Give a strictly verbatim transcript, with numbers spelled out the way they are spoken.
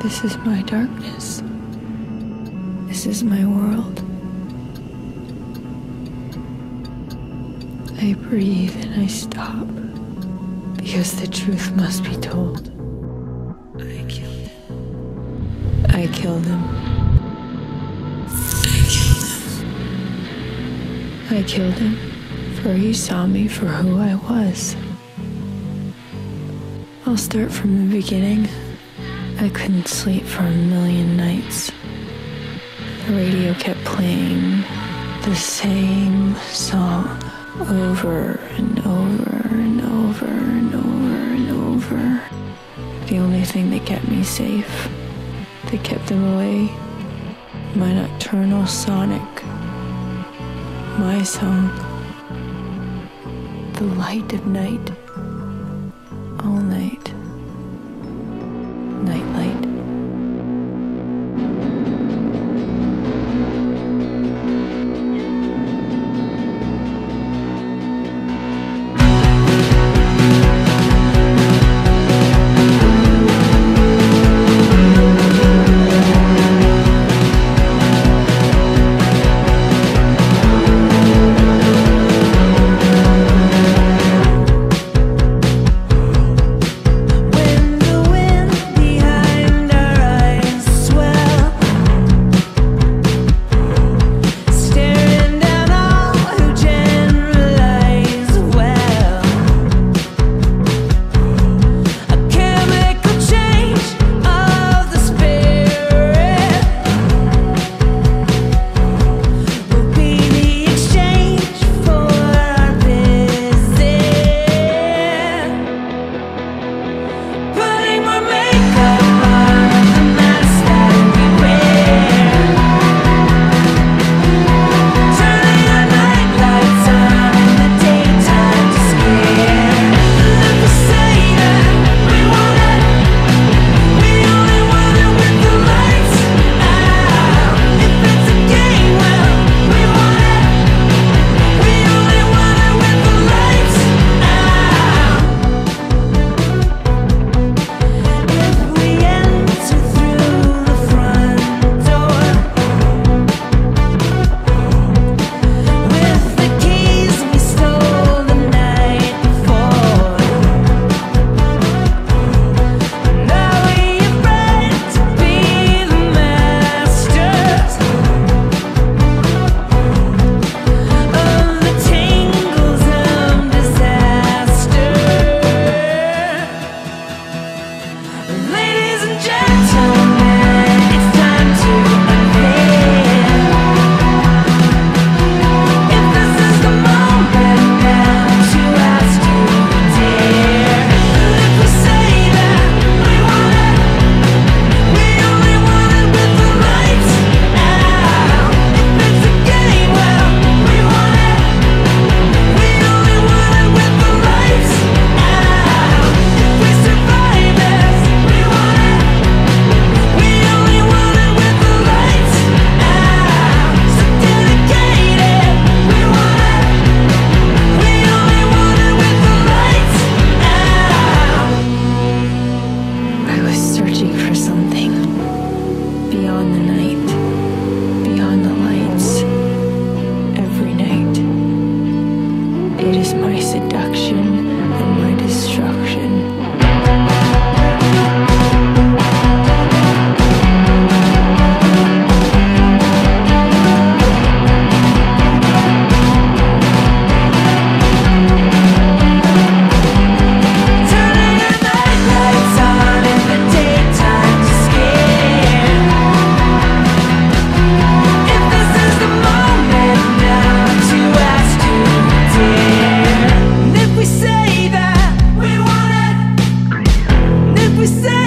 This is my darkness. This is my world. I breathe and I stop, because the truth must be told. I killed him. I killed him. I killed him. I killed him, for he saw me for who I was. I'll start from the beginning. I couldn't sleep for a million nights. The radio kept playing the same song over and over and over and over and over. The only thing that kept me safe, that kept them away, my nocturnal sonic, my song, the light of night, all night. We say